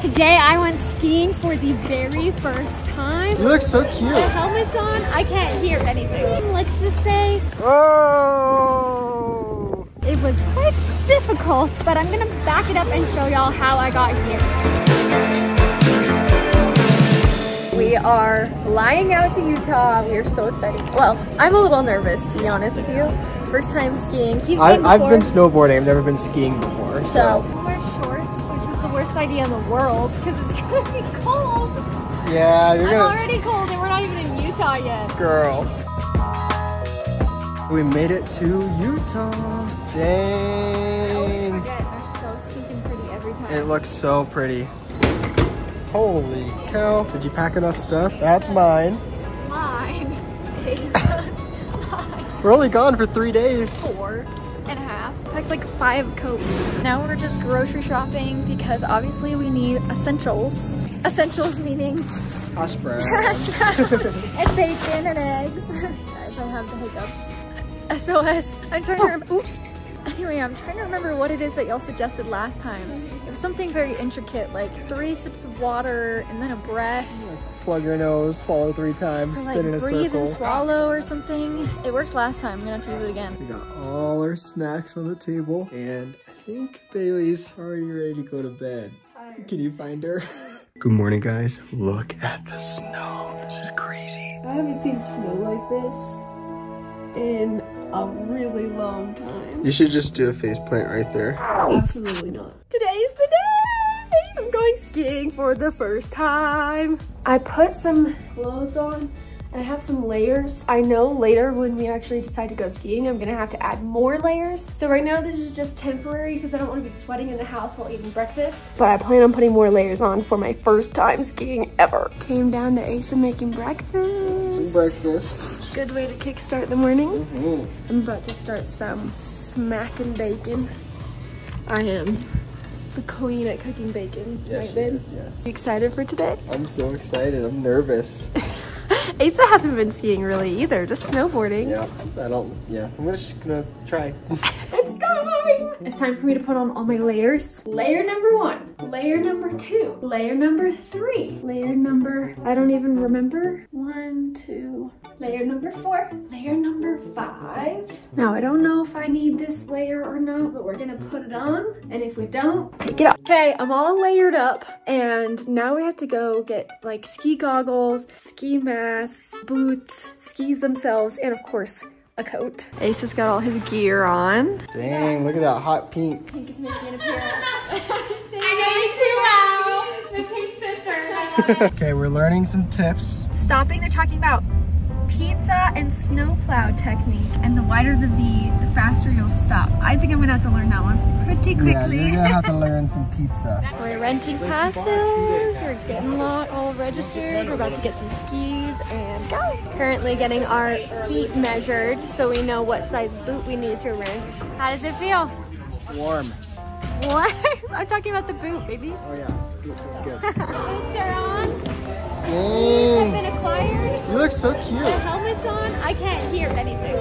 Today I went skiing for the very first time. You look so cute. My helmet's on, I can't hear anything. Let's just say, oh! It was quite difficult, but I'm gonna back it up and show y'all how I got here. We are flying out to Utah. We are so excited. Well, I'm a little nervous, to be honest with you. First time skiing. I've been snowboarding, I've never been skiing before. So we're worst idea in the world because it's gonna be cold. Yeah, I'm already cold and we're not even in Utah yet. Girl. We made it to Utah. Dang. I always forget, they're so stinking pretty every time. It looks so pretty. Holy cow. Did you pack enough stuff? That's mine. Mine. Mine. We're only gone for 3 days. 4 and a half. Packed like 5 coats. Now we're just grocery shopping because obviously we need essentials. Essentials meaning hash brown and bacon and eggs. Guys, I have the hiccups. SOS. I'm trying to remember. Anyway, I'm trying to remember what it is that y'all suggested last time. It was something very intricate, like 3 sips of water and then a breath. Plug your nose, swallow 3 times, or like spin in a circle. Breathe and swallow or something. It worked last time, I'm gonna have to use it again. We got all our snacks on the table, and I think Bailey's already ready to go to bed. Can you find her? Good morning, guys. Look at the snow. This is crazy. I haven't seen snow like this in a really long time. You should just do a faceplant right there. Absolutely not. Today's the day! I'm going skiing for the first time. I put some clothes on and I have some layers. I know later when we actually decide to go skiing, I'm gonna have to add more layers. So right now this is just temporary because I don't wanna be sweating in the house while eating breakfast. But I plan on putting more layers on for my first time skiing ever. Came down to Asa making breakfast. Some breakfast. Good way to kickstart the morning. Mm-hmm. I'm about to start some smacking bacon. I am the queen at cooking bacon, yes, right, babe? Yes. You excited for today? I'm so excited. I'm nervous. Asa hasn't been skiing really either, just snowboarding. Yeah, I'm just gonna try. It's going! It's time for me to put on all my layers. Layer number 1, layer number 2, layer number 3, layer number, I don't even remember. 1, 2, layer number 4, layer number 5. Now, I don't know if I need this layer or not, but we're gonna put it on, and if we don't, take it off. Okay, I'm all layered up, and now we have to go get like ski goggles, ski mask, boots, skis themselves, and of course, a coat. Asa's got all his gear on. Dang, look at that hot pink. Pink is making an appearance. I know you too well. The pink sister. Okay, we're learning some tips. Stopping, they're talking about pizza and snowplow technique, and the wider the V, the faster you'll stop. I think I'm gonna have to learn that one pretty quickly. Yeah, you're gonna have to learn some pizza. We're renting passes, we're getting all registered, we're about to get some skis, and go! Currently getting our feet measured so we know what size boot we need to rent. How does it feel? Warm. Warm? I'm talking about the boot, baby. Oh yeah, that's good. Boots are on. Dang. Been acquired. You look so cute. The helmet's on. I can't hear anything.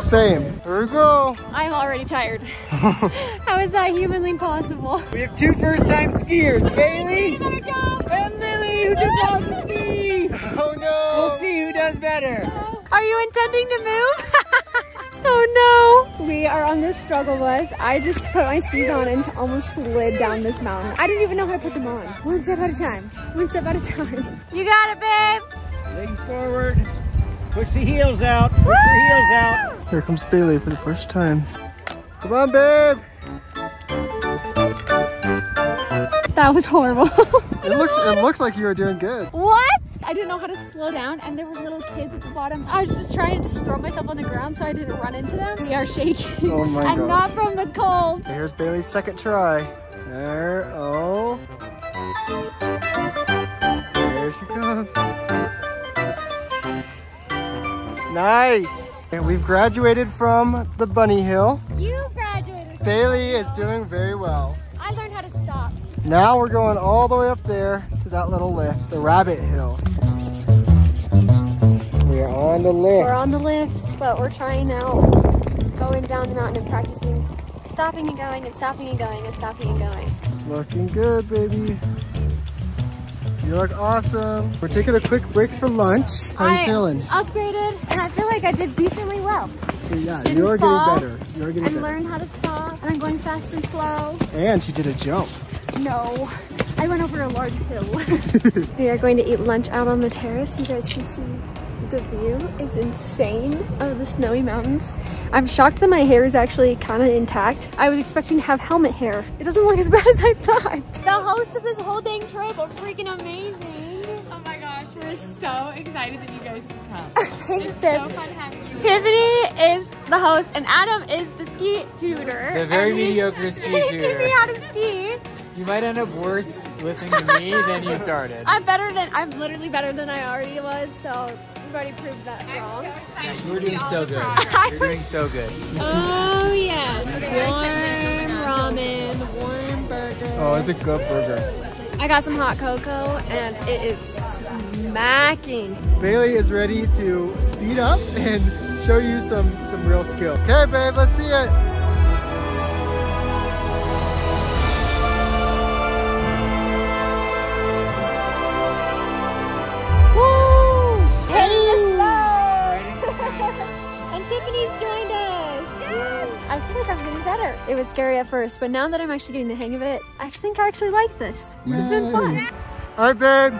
Same. Here we go. I'm already tired. How is that humanly possible? We have 2 first-time skiers, Bailey and Lily, who just lost the ski. Oh no. We'll see who does better. Are you intending to move? Oh no! We are on this struggle bus. I just put my skis on and almost slid down this mountain. I didn't even know how to put them on. 1 step at a time. You got it, babe! Lean forward. Push the heels out. Push your heels out. Here comes Bailey for the first time. Come on, babe! That was horrible. It looks like you were doing good. What? I didn't know how to slow down, and there were little kids at the bottom. I was just trying to throw myself on the ground so I didn't run into them. We are shaking. Oh my gosh. And not from the cold. Here's Bailey's second try. There, oh. There she comes. Nice. And we've graduated from the bunny hill. You graduated from Bailey is doing very well. I learned how to stop. Now we're going all the way up there to that little lift, the rabbit hill. We are on the lift. We're on the lift, but we're trying out going down the mountain and practicing stopping and going and stopping and going and stopping and going. Looking good, baby. You look awesome. We're taking a quick break for lunch. How are you feeling? I upgraded, and I feel like I did decently well. Yeah, you're getting better. You're getting better. I learned how to stop, and I'm going fast and slow. And she did a jump. No, I went over a large hill. We are going to eat lunch out on the terrace. You guys can see the view is insane of the snowy mountains. I'm shocked that my hair is actually kind of intact. I was expecting to have helmet hair. It doesn't look as bad as I thought. The hosts of this whole dang trip are freaking amazing. Oh my gosh, we're so excited that you guys can come. Thanks, Tiff. It's so fun having you. Tiffany is the host and Adam is the ski tutor. The very mediocre ski tutor. He's teaching me how to ski. You might end up worse listening to me than you started. I'm literally better than I already was, so we've already proved that wrong. You were doing so good. You're doing so good. Oh yes, warm ramen, warm burger. Oh, it's a good burger. I got some hot cocoa and it is smacking. Bailey is ready to speed up and show you some real skill. Okay babe, let's see it. It was scary at first, but now that I'm actually getting the hang of it, I think I actually like this. Yay. It's been fun. All right, babe.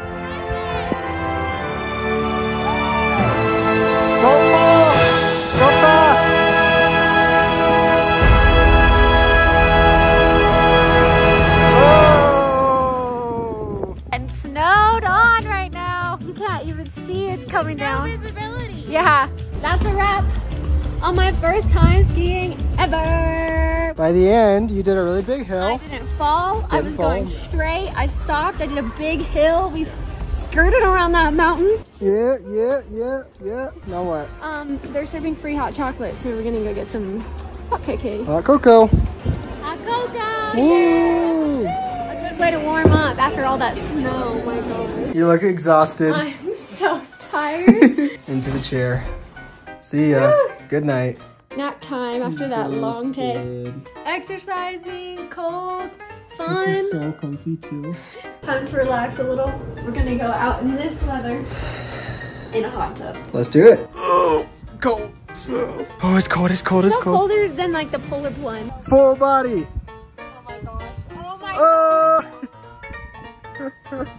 Go fast! Go fast! Whoa! And snowed on right now. You can't even see it coming down. No visibility. Yeah. That's a wrap on my first time skiing ever. By the end, you did a really big hill. I didn't fall. I was going straight. I stopped. I did a big hill. We skirted around that mountain. Yeah. Now what? They're serving free hot chocolate, so we're gonna go get some hot cocoa. Hot cocoa. Hot cocoa. Ooh. Yeah. A good way to warm up after all that snow. Oh my God. You look exhausted. I'm so tired. Into the chair. See ya. Good night. Nap time after that long day. Exercising, cold, fun. This is so comfy too. Time to relax a little. We're gonna go out in this weather in a hot tub. Let's do it. Oh, cold. Oh, it's cold, it's cold, it's cold. Colder than like the polar plunge. Full body. Oh my gosh. Oh my gosh. Oh.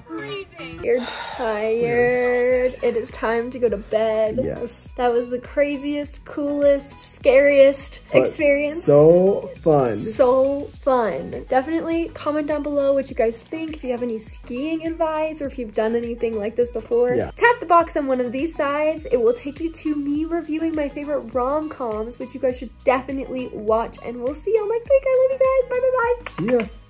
Freezing. You're tired. It is time to go to bed. Yes. That was the craziest, coolest, scariest experience. So fun. So fun. Definitely comment down below what you guys think. If you have any skiing advice or if you've done anything like this before. Yeah. Tap the box on one of these sides. It will take you to me reviewing my favorite rom-coms, which you guys should definitely watch. And we'll see y'all next week. I love you guys. Bye. See ya.